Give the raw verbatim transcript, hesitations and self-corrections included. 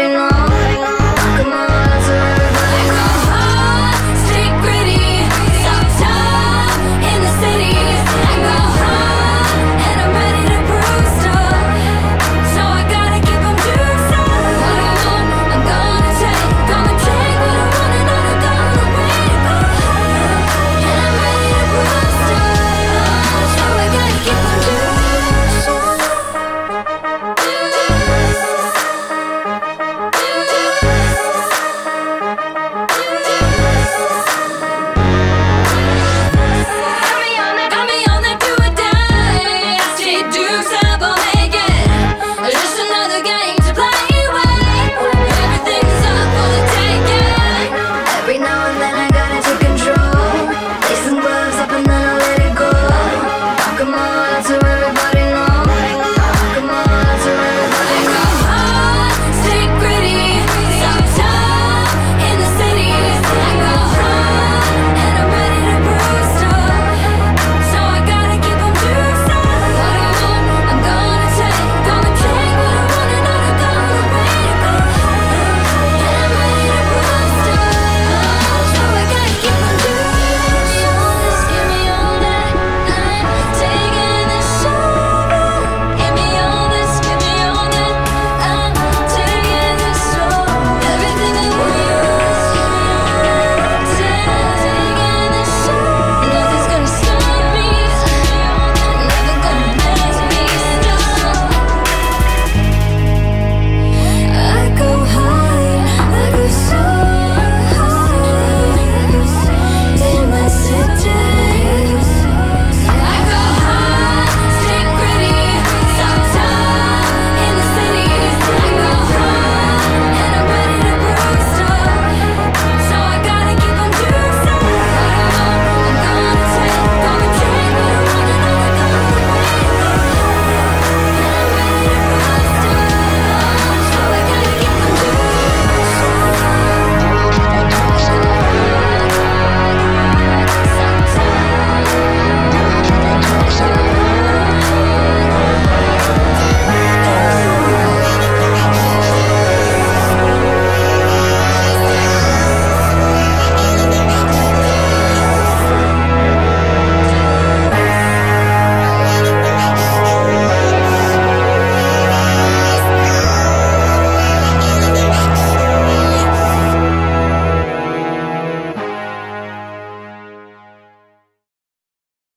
I've been on.